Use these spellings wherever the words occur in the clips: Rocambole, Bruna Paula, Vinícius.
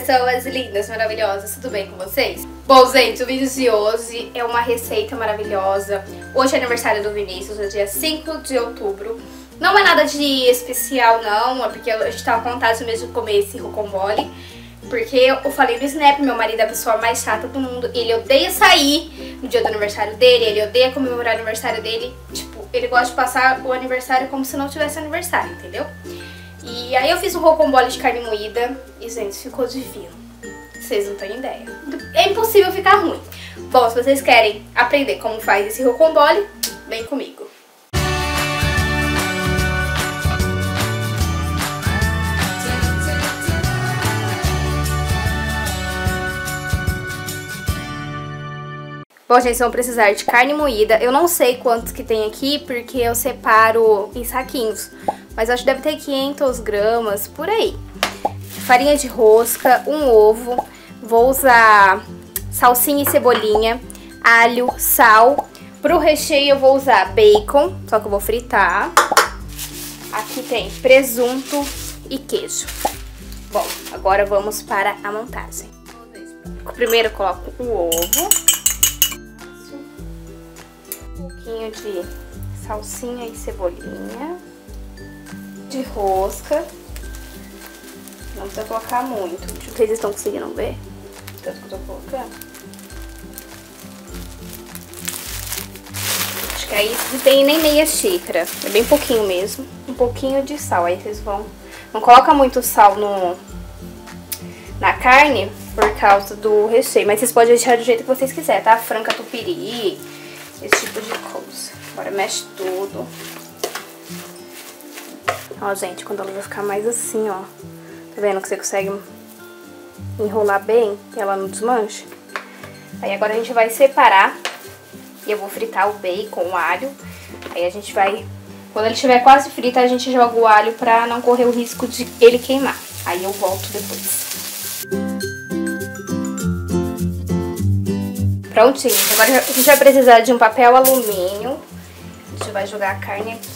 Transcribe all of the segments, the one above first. pessoas lindas, maravilhosas, tudo bem com vocês? Bom, gente, o vídeo de hoje é uma receita maravilhosa. Hoje é aniversário do Vinícius, hoje é dia 5 de outubro. Não é nada de especial, não, é porque a gente tava com vontade mesmo de comer esse rocambole. Porque eu falei no Snap, meu marido é a pessoa mais chata do mundo, ele odeia sair no dia do aniversário dele, ele odeia comemorar o aniversário dele. Tipo, ele gosta de passar o aniversário como se não tivesse aniversário, entendeu? E aí eu fiz um rocambole de carne moída e, gente, ficou divino. Vocês não têm ideia. É impossível ficar ruim. Bom, se vocês querem aprender como faz esse rocambole, vem comigo. Bom, gente, vão precisar de carne moída. Eu não sei quantos que tem aqui, porque eu separo em saquinhos. Mas acho que deve ter 500 gramas, por aí. Farinha de rosca, um ovo. Vou usar salsinha e cebolinha, alho, sal. Pro recheio eu vou usar bacon, só que eu vou fritar. Aqui tem presunto e queijo. Bom, agora vamos para a montagem. Primeiro eu coloco o ovo. Um pouquinho de salsinha e cebolinha, de rosca, não precisa colocar muito. Vocês estão conseguindo ver tanto que eu tô colocando? Acho que aí não tem nem meia xícara, é bem pouquinho mesmo. Um pouquinho de sal, aí vocês vão... Não coloca muito sal na carne por causa do recheio, mas vocês podem deixar do jeito que vocês quiserem, tá? Franca, tupiri... esse tipo de coisa. Agora mexe tudo. Ó, gente, quando ela vai ficar mais assim, ó. Tá vendo que você consegue enrolar bem e ela não desmancha? Aí agora a gente vai separar. E eu vou fritar o bacon, o alho. Aí a gente vai... Quando ele estiver quase frito, a gente joga o alho pra não correr o risco de ele queimar. Aí eu volto depois. Prontinho, agora a gente vai precisar de um papel alumínio. A gente vai jogar a carne aqui.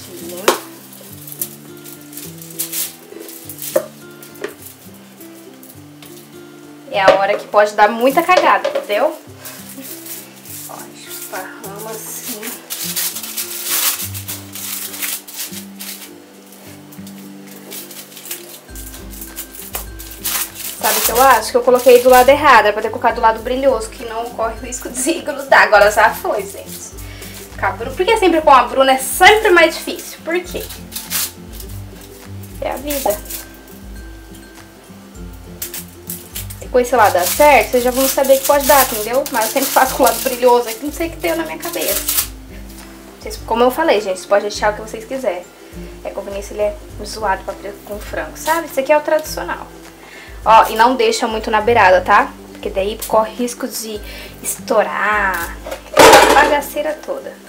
É a hora que pode dar muita cagada, entendeu? Ó, a gente esparrama assim. Sabe o que eu acho? Que eu coloquei do lado errado, era pra ter colocado do lado brilhoso, que não corre o risco de grudar. Agora já foi, gente. Porque sempre com a Bruna é sempre mais difícil. Por quê? É a vida. Se com esse lado dá certo, vocês já vão saber que pode dar, entendeu? Mas eu sempre faço com o lado brilhoso, que não sei o que deu na minha cabeça. Como eu falei, gente, vocês podem deixar o que vocês quiserem. É que o Vinícius, ele é zoado pra com frango, sabe? Isso aqui é o tradicional. Ó, e não deixa muito na beirada, tá? Porque daí corre risco de estourar a bagaceira toda.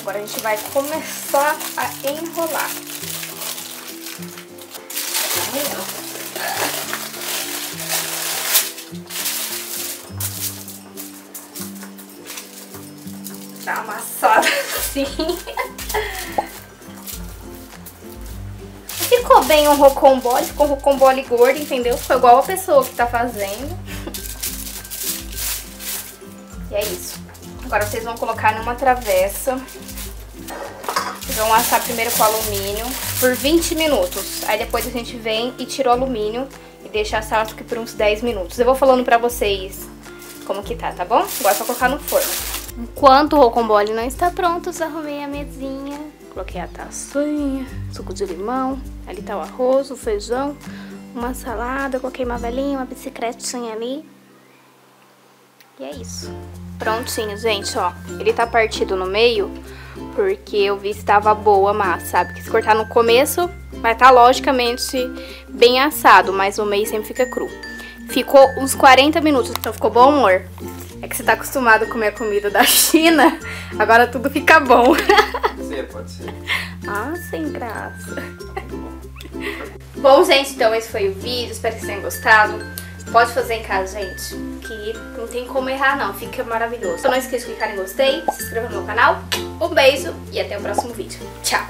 Agora a gente vai começar a enrolar. Dá uma amassada assim. Ficou bem um rocambole, ficou um rocambole gordo, entendeu? Ficou igual a pessoa que tá fazendo. E é isso. Agora vocês vão colocar numa travessa. Vocês vão assar primeiro com alumínio por 20 minutos. Aí depois a gente vem e tira o alumínio e deixa assar acho que por uns 10 minutos. Eu vou falando pra vocês como que tá, tá bom? Agora é só colocar no forno. Enquanto o rocambole não está pronto, eu arrumei a mesinha. Coloquei a tacinha, suco de limão. Ali tá o arroz, o feijão, uma salada. Coloquei uma velinha, uma bicicletinha ali. E é isso. Prontinho, gente, ó. Ele tá partido no meio, porque eu vi se tava boa a massa, sabe? Que se cortar no começo, vai tá logicamente bem assado, mas o meio sempre fica cru. Ficou uns 40 minutos, então ficou bom, amor? É que você tá acostumado a comer a comida da China, agora tudo fica bom. Pode ser, pode ser. Ah, sem graça. Bom, gente, então esse foi o vídeo. Espero que vocês tenham gostado. Pode fazer em casa, gente, que não tem como errar não, fica maravilhoso. Então não esqueça de clicar em gostei, se inscreva no meu canal. Um beijo e até o próximo vídeo. Tchau!